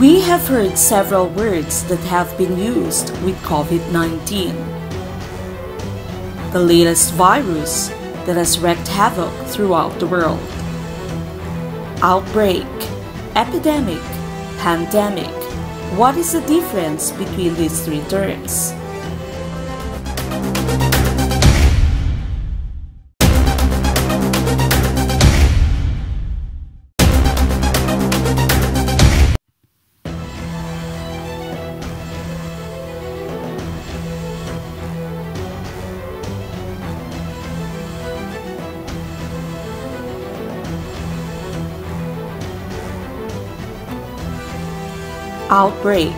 We have heard several words that have been used with COVID-19. The latest virus that has wreaked havoc throughout the world. Outbreak, epidemic, pandemic. What is the difference between these three terms? Outbreak.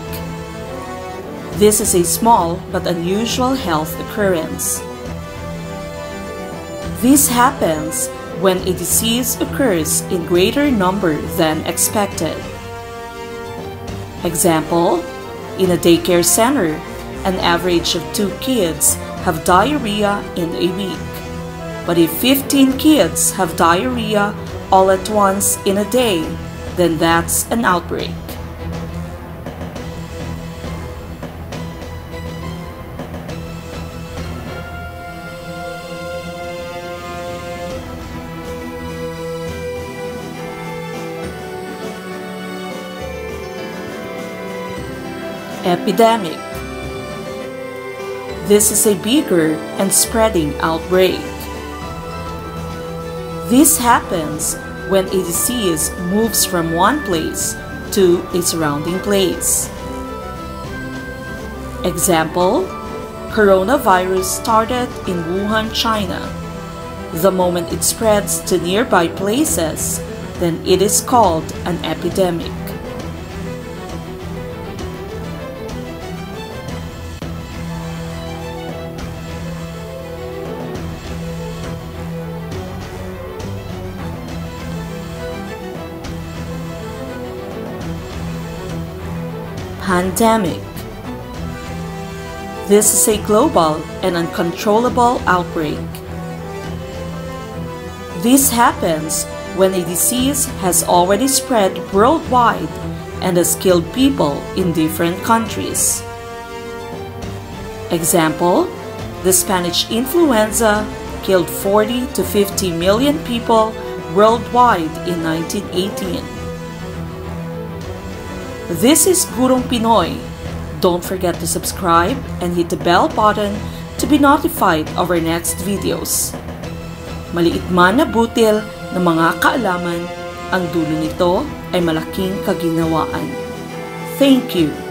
This is a small but unusual health occurrence. This happens when a disease occurs in greater number than expected. Example, in a daycare center, an average of 2 kids have diarrhea in a week. But if 15 kids have diarrhea all at once in a day, then that's an outbreak. Epidemic. This is a bigger and spreading outbreak. This happens when a disease moves from one place to a surrounding place. Example, coronavirus started in Wuhan, China. The moment it spreads to nearby places, then it is called an epidemic. Pandemic. This is a global and uncontrollable outbreak. This happens when a disease has already spread worldwide and has killed people in different countries. Example, the Spanish influenza killed 40 to 50 million people worldwide in 1918. This is Gurong Pinoy. Don't forget to subscribe and hit the bell button to be notified of our next videos. Maliit man na butil ng mga kaalaman, ang dulo nito ay malaking kaginawaan. Thank you.